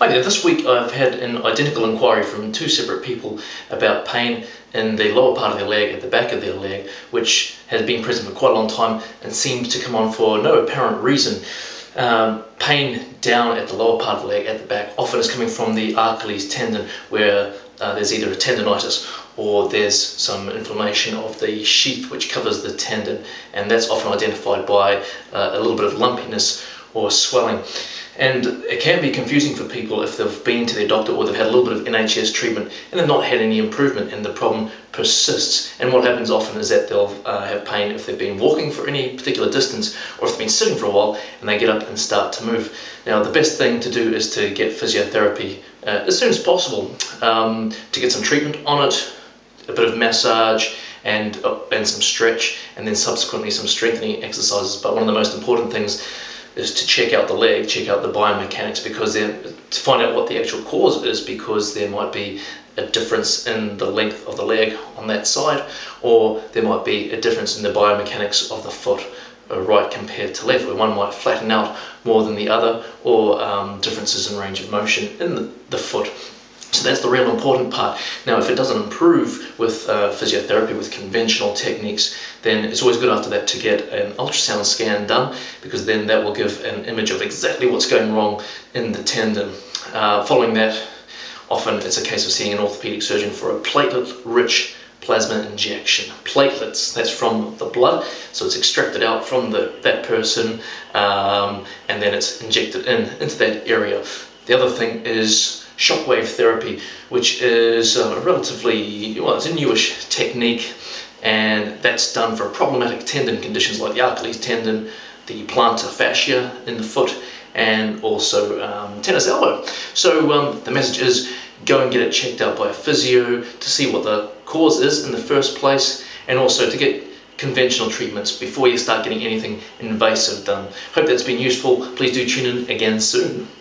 Hi there, this week I've had an identical inquiry from two separate people about pain in the lower part of their leg, at the back of their leg, which has been present for quite a long time and seems to come on for no apparent reason. Pain down at the lower part of the leg, at the back, often is coming from the Achilles tendon, where there's either a tendonitis or there's some inflammation of the sheath which covers the tendon, and that's often identified by a little bit of lumpiness or swelling. And it can be confusing for people if they've been to their doctor or they've had a little bit of NHS treatment and they've not had any improvement and the problem persists. And what happens often is that they'll have pain if they've been walking for any particular distance, or if they've been sitting for a while and they get up and start to move. Now, the best thing to do is to get physiotherapy as soon as possible, to get some treatment on it, a bit of massage and some stretch, and then subsequently some strengthening exercises. But one of the most important things is to check out the leg, check out the biomechanics, because to find out what the actual cause is, because there might be a difference in the length of the leg on that side, or there might be a difference in the biomechanics of the foot, right compared to left, where one might flatten out more than the other, or differences in range of motion in the foot. So that's the real important part. Now, if it doesn't improve with physiotherapy, with conventional techniques, then it's always good after that to get an ultrasound scan done, because then that will give an image of exactly what's going wrong in the tendon. Following that, often it's a case of seeing an orthopedic surgeon for a platelet-rich plasma injection. Platelets, that's from the blood, so it's extracted out from that person, and then it's injected into that area. The other thing is shockwave therapy, which is a relatively, well, it's a newish technique, and that's done for problematic tendon conditions like the Achilles tendon, the plantar fascia in the foot, and also tennis elbow. So the message is, go and get it checked out by a physio to see what the cause is in the first place, and also to get conventional treatments before you start getting anything invasive done. Hope that's been useful. Please do tune in again soon.